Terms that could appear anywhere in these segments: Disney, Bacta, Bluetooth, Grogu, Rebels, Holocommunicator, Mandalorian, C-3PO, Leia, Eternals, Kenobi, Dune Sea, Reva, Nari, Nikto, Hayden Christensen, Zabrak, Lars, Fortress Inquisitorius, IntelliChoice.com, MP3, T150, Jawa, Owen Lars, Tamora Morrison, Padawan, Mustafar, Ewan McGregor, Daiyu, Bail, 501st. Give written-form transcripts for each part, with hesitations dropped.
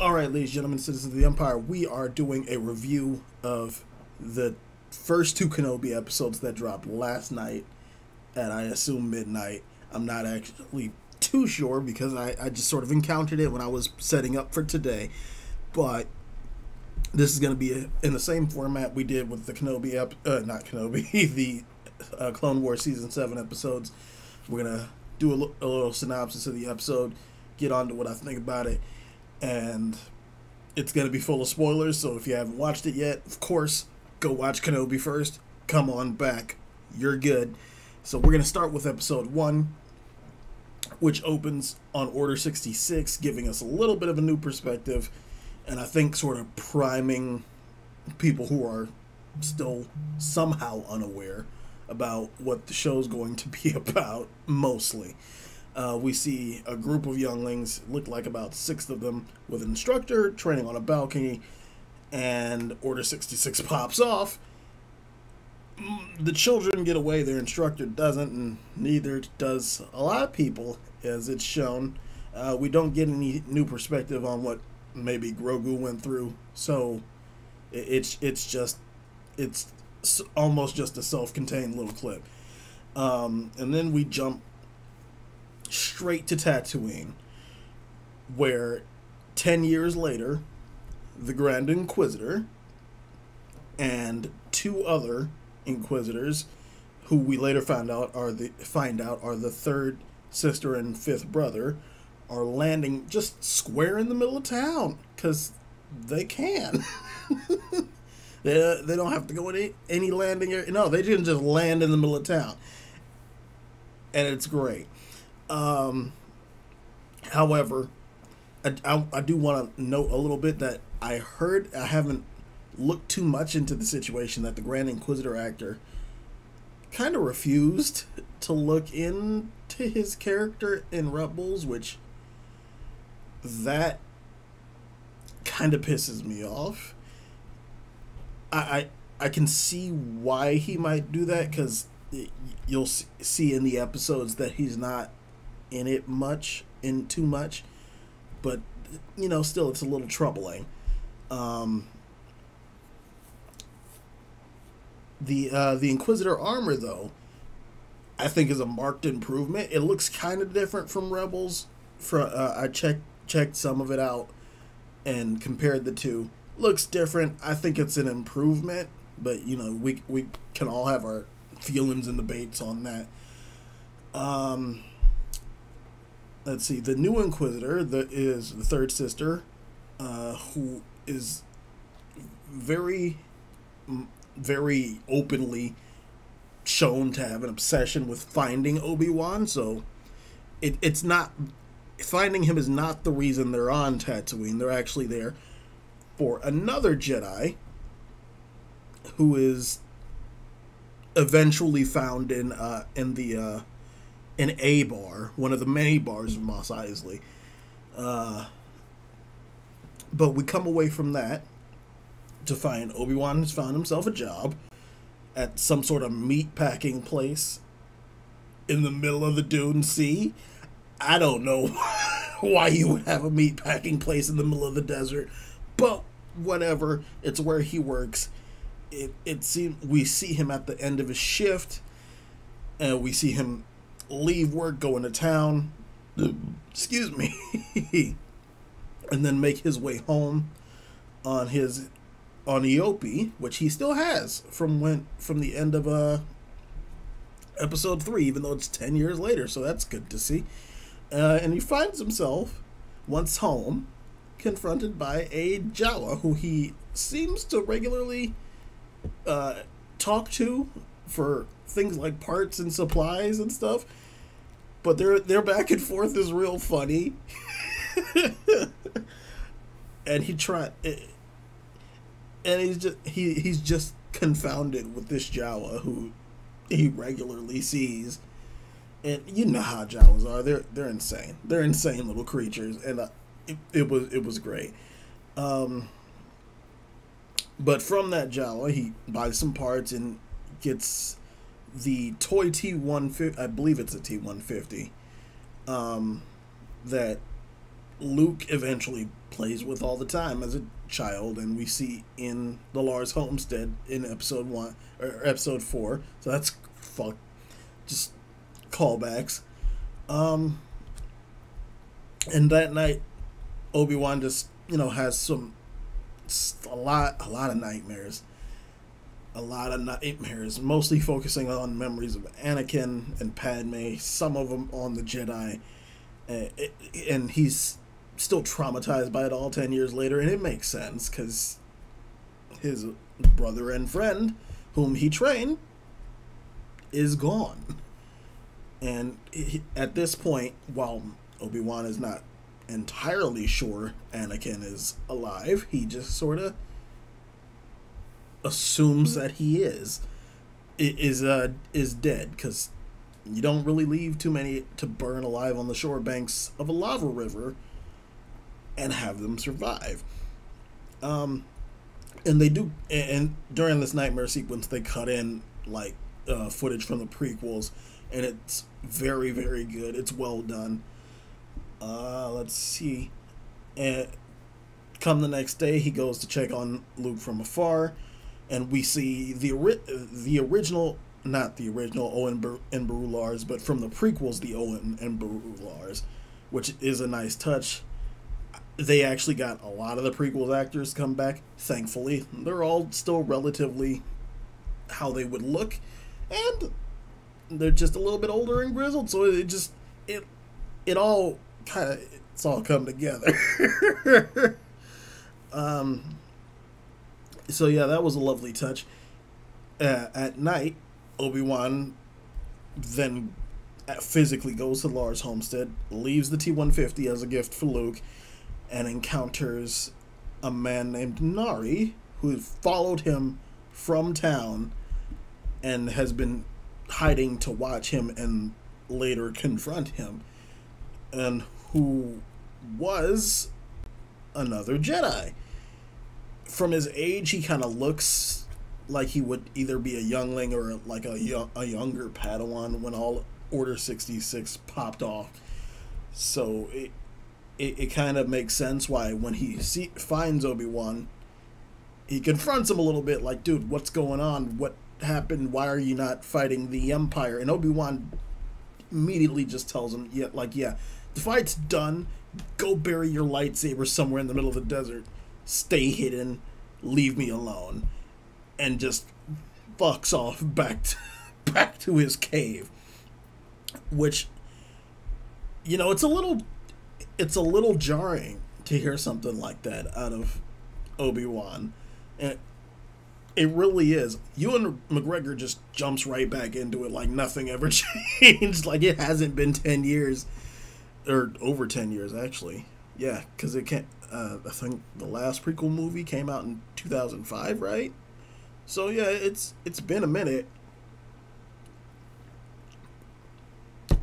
All right, ladies and gentlemen, citizens of the Empire, we are doing a review of the first two Kenobi episodes that dropped last night at, I assume, midnight. I'm not actually too sure because I just sort of encountered it when I was setting up for today. But this is going to be in the same format we did with the Clone Wars Season 7 episodes. We're going to do a little synopsis of the episode, get on to what I think about it. And it's going to be full of spoilers, so if you haven't watched it yet, of course, go watch Kenobi first. Come on back. You're good. So we're going to start with Episode 1, which opens on Order 66, giving us a little bit of a new perspective, and I think sort of priming people who are still somehow unaware about what the show's going to be about, mostly. We see a group of younglings, look like about 6 of them, with an instructor training on a balcony, and Order 66 pops off. The children get away, their instructor doesn't, and neither does a lot of people, as it's shown. We don't get any new perspective on what maybe Grogu went through, so it's almost just a self-contained little clip. And then we jump straight to Tatooine, where 10 years later the Grand Inquisitor and 2 other Inquisitors, who we later found out are the third sister and 5th brother, are landing just square in the middle of town because they can. they don't have to go in any landing area. No, they didn't just land in the middle of town, and it's great. However, I do want to note a little bit that I haven't looked too much into the situation, that the Grand Inquisitor actor kind of refused to look into his character in Rebels, which that kind of pisses me off. I can see why he might do that, because you'll see in the episodes that he's not in it much, in too much, but you know, still, it's a little troubling. The Inquisitor armor, though, I think is a marked improvement. It looks kind of different from Rebels. I checked some of it out and compared the two. Looks different. I think it's an improvement, but you know, we can all have our feelings and debates on that. Let's see, the new Inquisitor is the third sister, who is very, very openly shown to have an obsession with finding Obi-Wan, so it's not, finding him is not the reason they're on Tatooine. They're actually there for another Jedi who is eventually found in a bar, one of the many bars of Mos Eisley. But we come away from that to find Obi-Wan has found himself a job at some sort of meatpacking place in the middle of the Dune Sea. I don't know why you would have a meatpacking place in the middle of the desert, but whatever, it's where he works. It seems we see him at the end of his shift, and we see him leave work, go into town, excuse me, and then make his way home on his Eopie, which he still has from the end of episode 3, even though it's 10 years later, so that's good to see. And he finds himself, once home, confronted by a Jawa who he seems to regularly talk to for things like parts and supplies and stuff, but their back and forth is real funny. And he's just confounded with this Jawa who he regularly sees, and you know how Jawas are, they're insane, little creatures, and it was great. But from that Jawa, he buys some parts and gets the toy T150, I believe it's a T150, that Luke eventually plays with all the time as a child, and we see in the Lars homestead in episode 4. So that's just callbacks. And that night, Obi-Wan just, you know, has a lot of nightmares. A lot of nightmares, mostly focusing on memories of Anakin and Padme, some of them on the Jedi. And he's still traumatized by it all 10 years later, and it makes sense, because his brother and friend, whom he trained, is gone. And he, at this point, while Obi-Wan is not entirely sure Anakin is alive, he just sort of assumes that he is dead, because you don't really leave too many to burn alive on the shore banks of a lava river and have them survive. And they do, and during this nightmare sequence, they cut in like footage from the prequels, and it's very, very good. It's well done. Let's see. And come the next day, he goes to check on Luke from afar, and we see not the original Owen and Beru Lars, but from the prequels, the Owen and Beru Lars, which is a nice touch. They actually got a lot of the prequels actors come back, thankfully. They're all still relatively how they would look, and they're just a little bit older and grizzled, so it just, it all kind of, it's all come together. So yeah, that was a lovely touch. At night, Obi-Wan then physically goes to Lars' homestead, leaves the T-150 as a gift for Luke, and encounters a man named Nari, who followed him from town and has been hiding to watch him and later confront him, and who was another Jedi. From his age, he kind of looks like he would either be a youngling or like a younger Padawan when all Order 66 popped off. So it kind of makes sense why when he finds Obi-Wan, he confronts him a little bit, like, dude, what's going on? What happened? Why are you not fighting the Empire? And Obi-Wan immediately just tells him, yeah, like, yeah, the fight's done. Go bury your lightsaber somewhere in the middle of the desert. Stay hidden. Leave me alone. And just fucks off back to his cave, which, you know, it's a little jarring to hear something like that out of Obi-Wan, and it really is. Ewan McGregor just jumps right back into it like nothing ever changed, like it hasn't been 10 years, or over 10 years actually. Yeah, because it can't. I think the last prequel movie came out in 2005, right? So yeah, it's been a minute.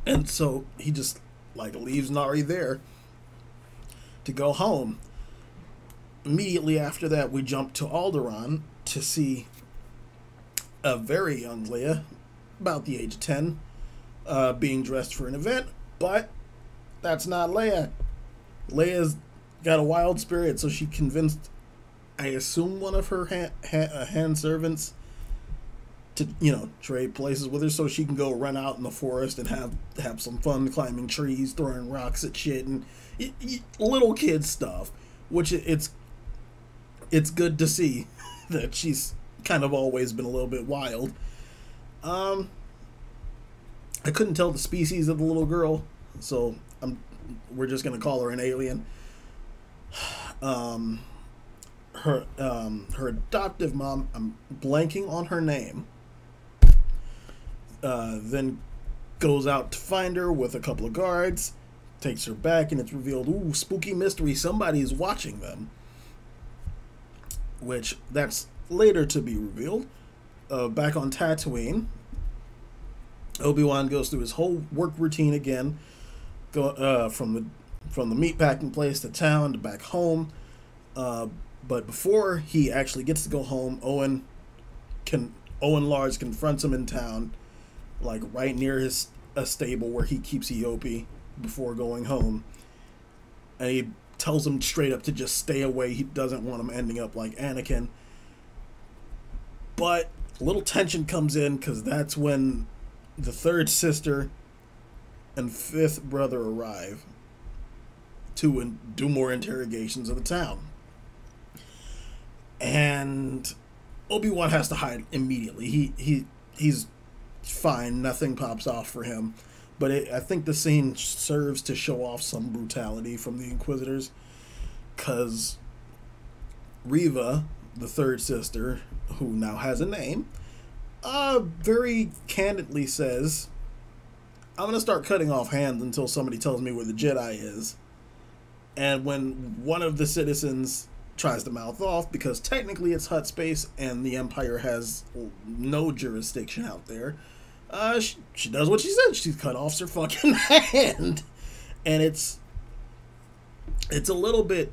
And so he just like leaves Nari there to go home. Immediately after that, we jump to Alderaan to see a very young Leia, about the age of 10, being dressed for an event, but that's not Leia. Leia's got a wild spirit, so she convinced, I assume, one of her hand servants to, you know, trade places with her so she can go run out in the forest and have some fun climbing trees, throwing rocks at shit, and little kid stuff, which it's good to see that she's kind of always been a little bit wild. I couldn't tell the species of the little girl, so we're just gonna call her an alien. Her adoptive mom, I'm blanking on her name, then goes out to find her with a couple of guards, takes her back, and it's revealed, ooh, spooky mystery, somebody's watching them, which that's later to be revealed. Back on Tatooine, Obi-Wan goes through his whole work routine again, from the meatpacking place to town to back home. But before he actually gets to go home, Owen Lars confronts him in town, like right near his stable where he keeps Eopie before going home. And he tells him straight up to just stay away. He doesn't want him ending up like Anakin. But a little tension comes in because that's when the third sister and fifth brother arrive to do more interrogations of the town. And Obi-Wan has to hide immediately. He's fine. Nothing pops off for him. But I think the scene serves to show off some brutality from the Inquisitors, because Reva, the third sister, who now has a name, very candidly says, I'm going to start cutting off hands until somebody tells me where the Jedi is. And when one of the citizens tries to mouth off, because technically it's Hutt space and the Empire has no jurisdiction out there, she does what she said. She cut off her fucking hand. And it's a little bit,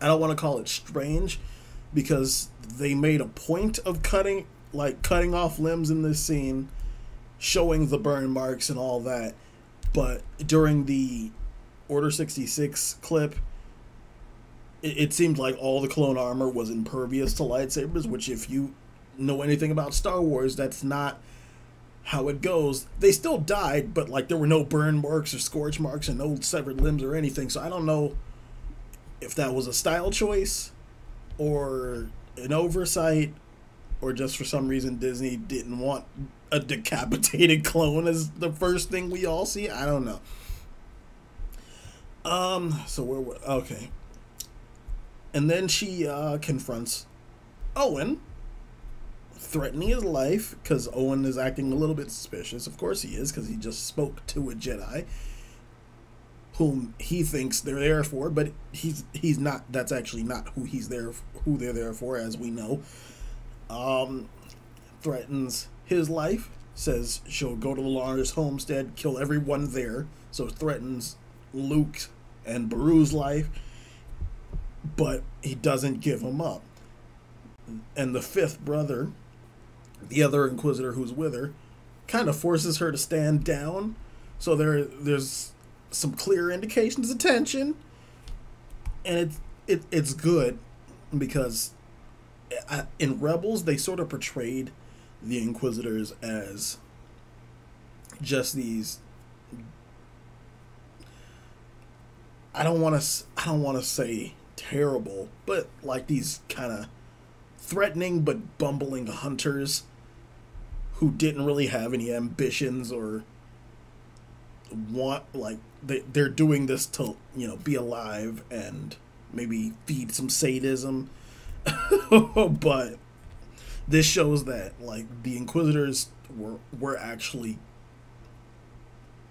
I don't want to call it strange, because they made a point of cutting off limbs in this scene, showing the burn marks and all that. But during the Order 66 clip, it seemed like all the clone armor was impervious to lightsabers, which, if you know anything about Star Wars, that's not how it goes. They still died, but like there were no burn marks or scorch marks and no severed limbs or anything. So I don't know if that was a style choice or an oversight, or just for some reason Disney didn't want a decapitated clone as the first thing we all see. I don't know. So we're okay. And then she confronts Owen, threatening his life, because Owen is acting a little bit suspicious. Of course he is, because he just spoke to a Jedi whom he thinks they're there for, but he's not. That's actually not who who they're there for, as we know. Threatens his life, says she'll go to the Lars homestead, kill everyone there. So threatens Luke and Baru's life, but he doesn't give him up. And the fifth brother, the other Inquisitor who's with her, kind of forces her to stand down. So there's some clear indications of tension, and it's good, because in Rebels they sort of portrayed the Inquisitors as just these, I don't want to say terrible, but like these kind of threatening but bumbling hunters who didn't really have any ambitions or want, like they're doing this to, you know, be alive and maybe feed some sadism. But this shows that like the Inquisitors were actually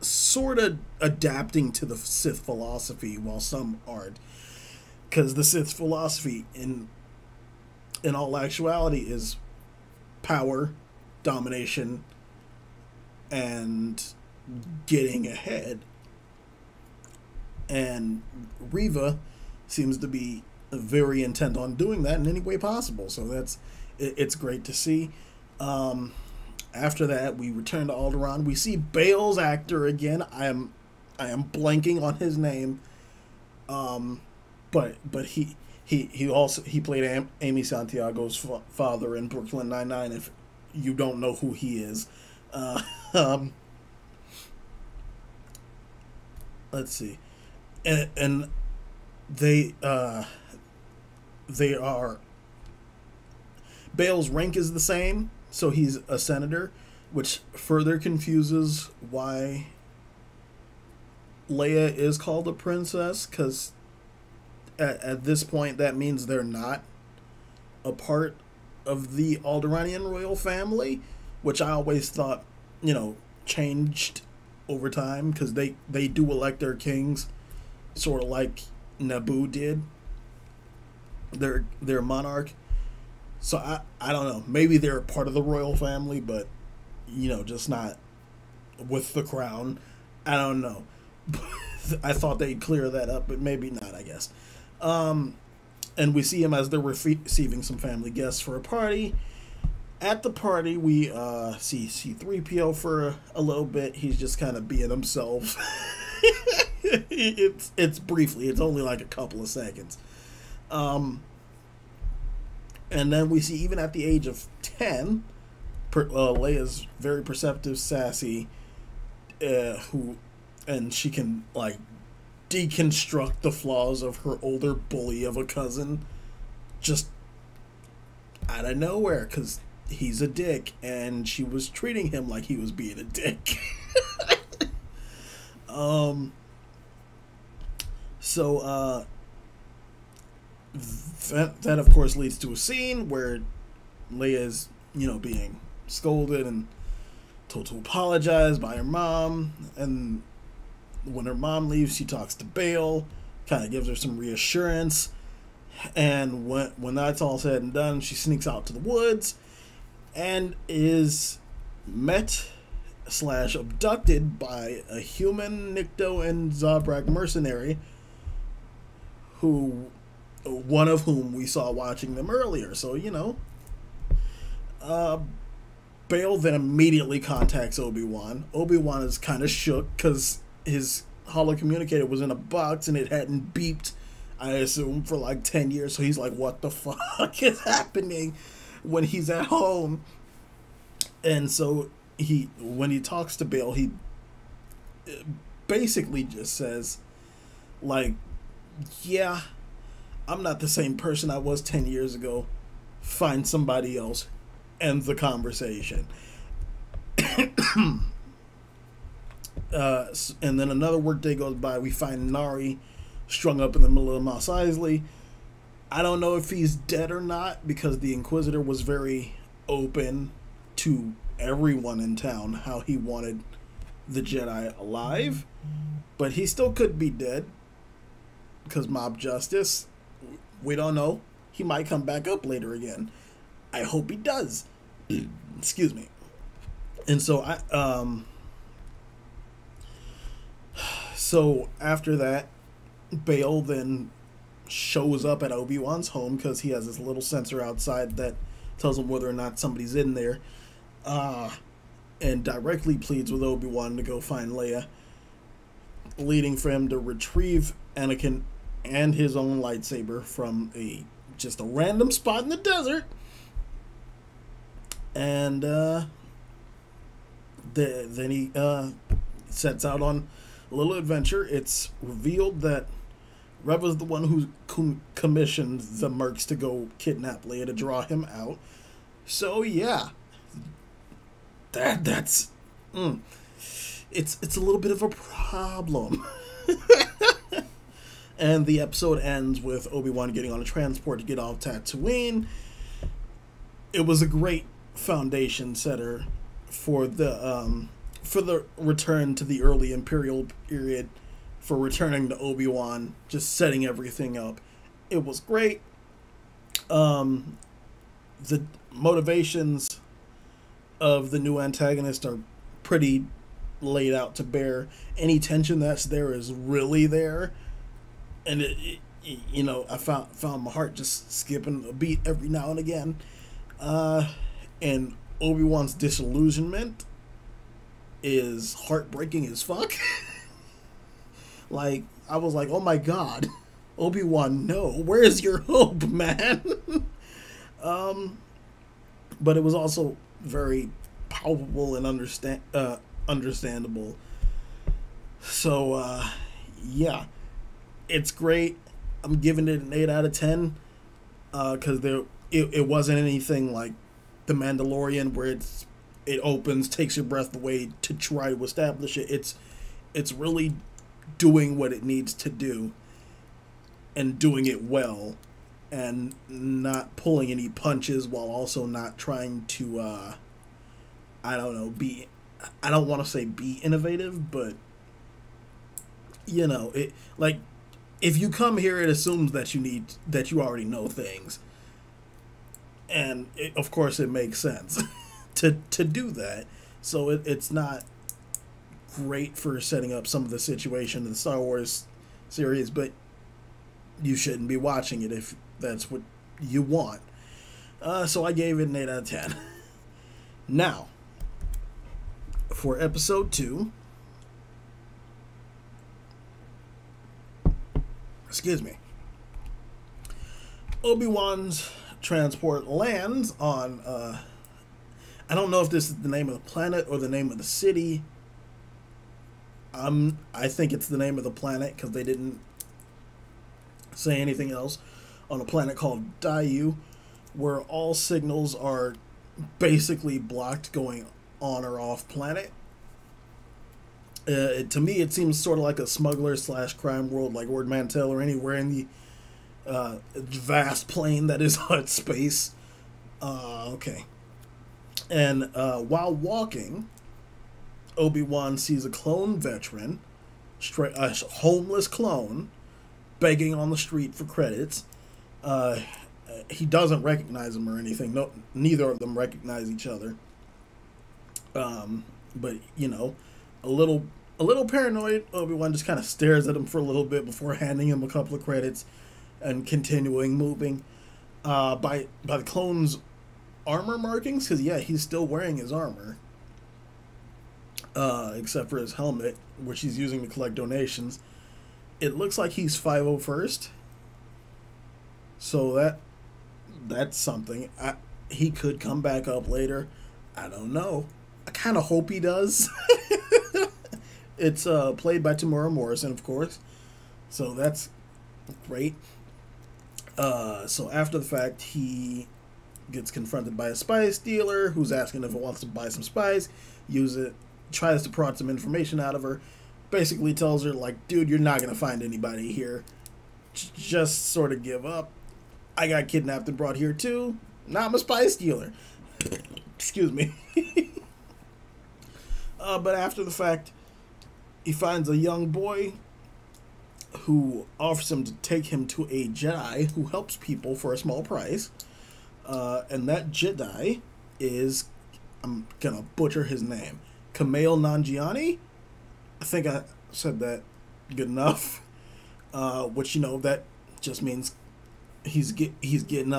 sort of adapting to the Sith philosophy, while some aren't, because the Sith philosophy in all actuality is power, domination, and getting ahead. And Reva seems to be very intent on doing that in any way possible, so it's great to see. After that, we return to Alderaan. We see Bail's actor again. I am blanking on his name, but he played Amy Santiago's father in Brooklyn Nine-Nine. If you don't know who he is, let's see, and they are, Bail's rank is the same, so he's a senator, which further confuses why Leia is called a princess, because at this point that means they're not a part of the Alderaanian royal family, which I always thought, you know, changed over time, because they do elect their kings sort of like Naboo did their monarch. So I don't know, maybe they're part of the royal family, but you know, just not with the crown. I don't know. I thought they'd clear that up, but maybe not, I guess. And we see him as they're receiving some family guests for a party. At the party, we see C-3PO for a little bit. He's just kind of being himself. It's briefly. It's only like a couple of seconds. And then we see even at the age of 10, Leia's very perceptive, sassy, and she can like deconstruct the flaws of her older bully of a cousin just out of nowhere because he's a dick and she was treating him like he was being a dick. That of course leads to a scene where Leia's, you know, being scolded and told to apologize by her mom, and when her mom leaves, she talks to Bail, kind of gives her some reassurance, and when that's all said and done, she sneaks out to the woods and is met slash abducted by a human Nikto and Zabrak mercenary, who one of whom we saw watching them earlier. So, you know, Bail then immediately contacts Obi-Wan. Obi-Wan is kind of shook because his holocommunicator was in a box and it hadn't beeped, I assume, for like 10 years. So he's like, what the fuck is happening, when he's at home. And so when he talks to Bail, he basically just says, like, yeah, I'm not the same person I was 10 years ago. Find somebody else. End the conversation. And then another workday goes by. We find Nari strung up in the middle of Mos Eisley. I don't know if he's dead or not, because the Inquisitor was very open to everyone in town how he wanted the Jedi alive. But he still could be dead, because mob justice. We don't know. He might come back up later again. I hope he does. Excuse me. And so so after that, Bail then shows up at Obi-Wan's home because he has this little sensor outside that tells him whether or not somebody's in there, and directly pleads with Obi-Wan to go find Leia, leading for him to retrieve Anakin and his own lightsaber from just a random spot in the desert. And then he sets out on a little adventure. It's revealed that Reva's the one who commissioned the mercs to go kidnap Leia to draw him out. So yeah, that's it's a little bit of a problem. And the episode ends with Obi-Wan getting on a transport to get off Tatooine. It was a great foundation setter for the return to the early Imperial period, for returning to Obi-Wan, just setting everything up. It was great. The motivations of the new antagonist are pretty laid out to bear. Any tension that's there is really there. And it, you know, I found my heart just skipping a beat every now and again. And Obi-Wan's disillusionment is heartbreaking as fuck. Like, I was like, oh my god, Obi-Wan, no, where's your hope, man? But it was also very palpable and understandable. So yeah, it's great. I'm giving it an 8 out of 10, because it wasn't anything like The Mandalorian, where it opens, takes your breath away to try to establish it. It's really doing what it needs to do and doing it well, and not pulling any punches while also not trying to I don't know, I don't want to say be innovative, but you know, it, like, if you come here, it assumes that you already know things. And of course it makes sense to do that. So it's not great for setting up some of the situation in the Star Wars series, but you shouldn't be watching it if that's what you want. So I gave it an 8 out of 10. Now, for episode 2, Excuse me. Obi-Wan's transport lands on, I don't know if this is the name of the planet or the name of the city. I think it's the name of the planet because they didn't say anything else. On a planet called Daiyu, where all signals are basically blocked going on or off planet. To me, it seems sort of like a smuggler/crime world, like Ord Mantell or anywhere in the vast plain that is Hutt space. Okay. And while walking, Obi-Wan sees a clone veteran, a homeless clone, begging on the street for credits. He doesn't recognize him or anything. No, neither of them recognize each other. But you know, a little paranoid, Obi-Wan just kind of stares at him for a little bit before handing him a couple of credits and continuing moving by the clone's armor markings, because yeah, he's still wearing his armor, except for his helmet, which he's using to collect donations. It looks like he's 501st, so that's something. He could come back up later. I don't know. I kind of hope he does. It's played by Tamora Morrison, of course, so that's great. So after the fact, he gets confronted by a spice dealer who's asking if it wants to buy some spice, use it, tries to prod some information out of her, basically tells her, like, dude, you're not going to find anybody here. Just sort of give up. I got kidnapped and brought here too. Now I'm a spice dealer. Excuse me. But after the fact, he finds a young boy who offers him to take him to a Jedi who helps people for a small price. And that Jedi is, I'm going to butcher his name, Kumail Nanjiani? I think I said that good enough. Which, you know, that just means he's getting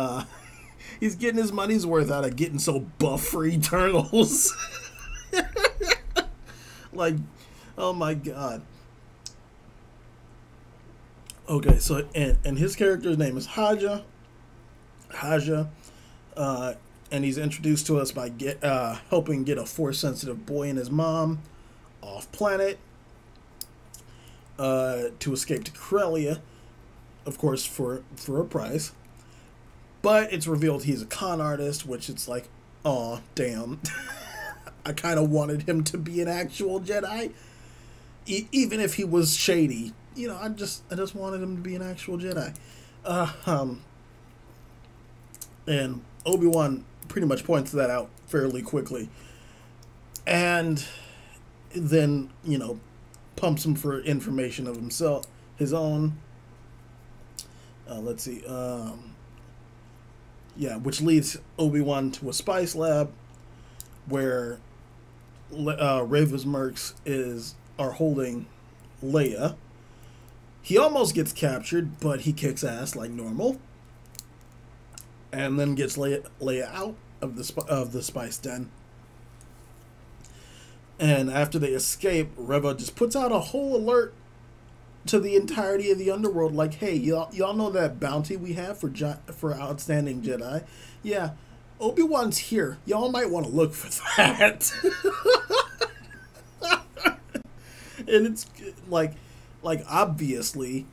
his money's worth out of getting so buff for Eternals. Like, oh my god. Okay, so and his character's name is Haja, and he's introduced to us by helping get a Force-sensitive boy and his mom off planet to escape to Corellia, of course, for a price. But it's revealed he's a con artist, which it's like, oh damn. I kind of wanted him to be an actual Jedi, even if he was shady. You know, I just wanted him to be an actual Jedi. And Obi-Wan pretty much points that out fairly quickly, and then, you know, pumps him for information of himself, his own. Let's see. Yeah, which leads Obi-Wan to a spice lab where Reva's mercs are holding Leia. He almost gets captured, but he kicks ass like normal, and then gets Leia out of the spice den. And after they escape, Reva just puts out a whole alert to the entirety of the underworld, like, "Hey, y'all know that bounty we have for outstanding Jedi? Yeah, Obi-Wan's here. Y'all might want to look for that." And it's like obviously,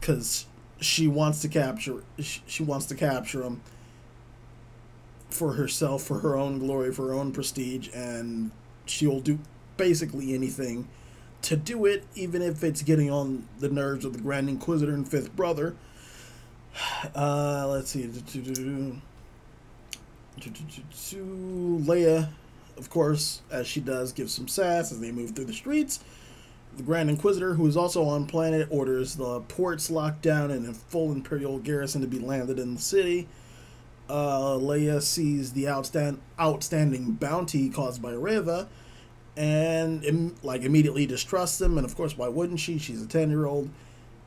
because she wants to capture him for herself, for her own glory, for her own prestige, and she'll do basically anything to do it, even if it's getting on the nerves of the Grand Inquisitor and Fifth Brother. Let's see. Leia, of course, as she does, gives some sass as they move through the streets. The Grand Inquisitor, who is also on planet, orders the ports locked down and a full Imperial garrison to be landed in the city. Leia sees the outstanding bounty caused by Reva, and immediately distrusts him. And of course, why wouldn't she? She's a 10-year-old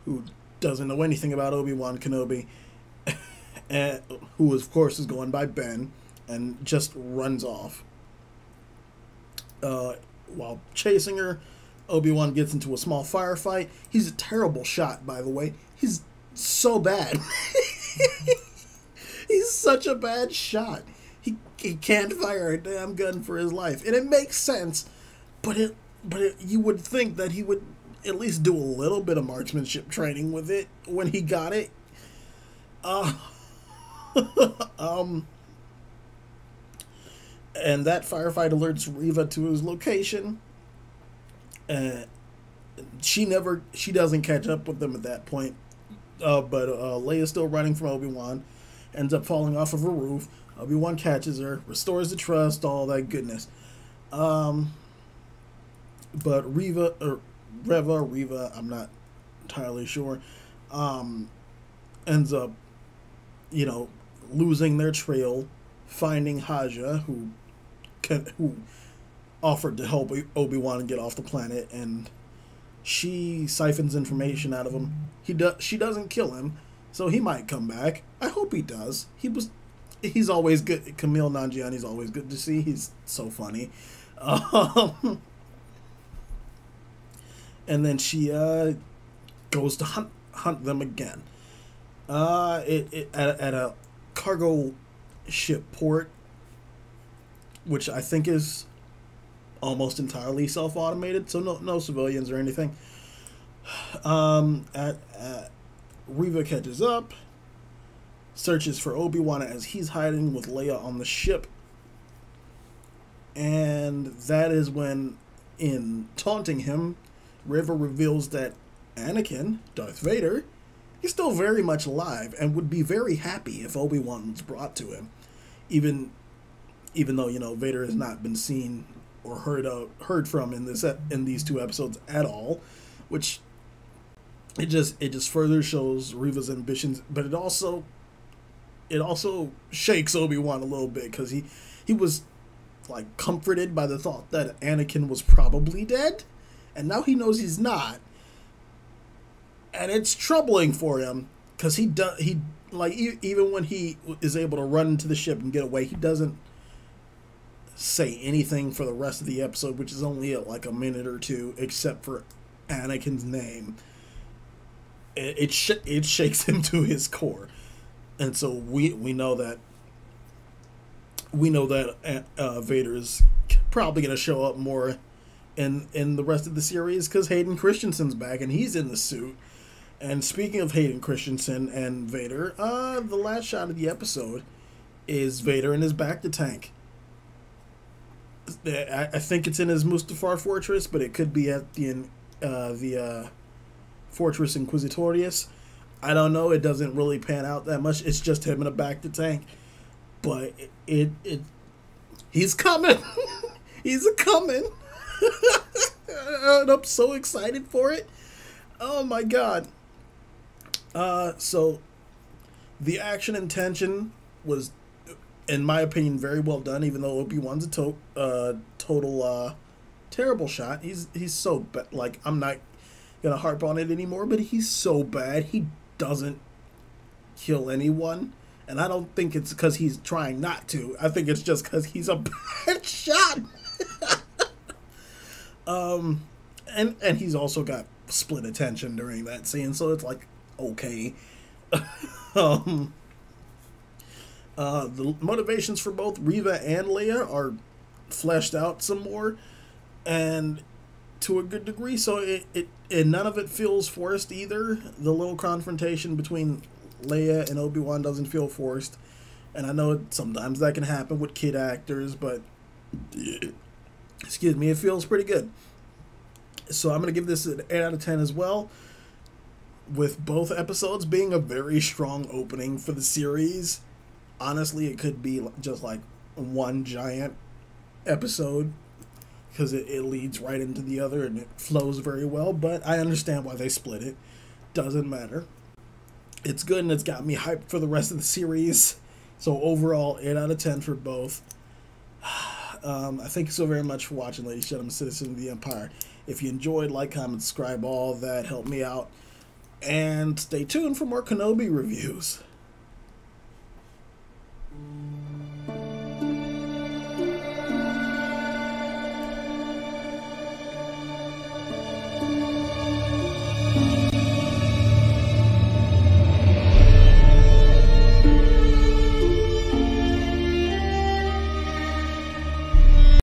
who doesn't know anything about Obi-Wan Kenobi, and who of course is going by Ben, and just runs off. While chasing her, Obi-Wan gets into a small firefight. He's a terrible shot, by the way. He's so bad. He's such a bad shot. He can't fire a damn gun for his life, and it makes sense. But you would think that he would at least do a little bit of marksmanship training with it when he got it. And that firefight alerts Reva to his location. She doesn't catch up with them at that point. But Leia's still running from Obi-Wan, ends up falling off of a roof. Obi-Wan catches her, restores the trust, all that goodness. But Reva, or Reva, I'm not entirely sure, ends up, you know, losing their trail, finding Haja, who offered to help Obi-Wan get off the planet, and she siphons information out of him. She doesn't kill him, so he might come back. I hope he does. He's always good. Kumail Nanjiani's always good to see. He's so funny. And then she goes to hunt them again. At a cargo ship port, which I think is almost entirely self-automated, so no civilians or anything. Reva catches up, searches for Obi-Wan as he's hiding with Leia on the ship, and that is when, in taunting him, Reva reveals that Anakin, Darth Vader, is still very much alive and would be very happy if Obi-Wan was brought to him, even though, you know, Vader has not been seen or heard from in these two episodes at all, which it just further shows Reva's ambitions, but it also shakes Obi-Wan a little bit, because he was like comforted by the thought that Anakin was probably dead, and now he knows he's not, and it's troubling for him, because even when he is able to run into the ship and get away, he doesn't say anything for the rest of the episode, which is only at like a minute or two, except for Anakin's name. It shakes him to his core, and so we know that Vader is probably going to show up more in the rest of the series, because Hayden Christensen's back and he's in the suit. And speaking of Hayden Christensen and Vader, the last shot of the episode is Vader in his Bacta tank. I think it's in his Mustafar fortress, but it could be at the Fortress Inquisitorius. I don't know. It doesn't really pan out that much. It's just him in a Bacta tank, but he's coming. He's a coming, and I'm so excited for it. Oh my god! So the action and tension was, in my opinion, very well done. Even though Obi-Wan's a total terrible shot, he's so bad. Like, I'm not gonna harp on it anymore, but he's so bad. He doesn't kill anyone, and I don't think it's because he's trying not to. I think it's just because he's a bad shot. And he's also got split attention during that scene, so it's like, okay. The motivations for both Reva and Leia are fleshed out some more, and to a good degree, so and none of it feels forced either. The little confrontation between Leia and Obi-Wan doesn't feel forced, and I know sometimes that can happen with kid actors, but excuse me, it feels pretty good. So I'm going to give this an 8 out of 10 as well, with both episodes being a very strong opening for the series. Honestly, it could be just like one giant episode, because it leads right into the other and it flows very well, but I understand why they split it. Doesn't matter. It's good, and it's got me hyped for the rest of the series. So overall, 8 out of 10 for both. I thank you so very much for watching, ladies and gentlemen, citizens of the Empire. If you enjoyed, like, comment, subscribe, all that helped me out. And stay tuned for more Kenobi reviews.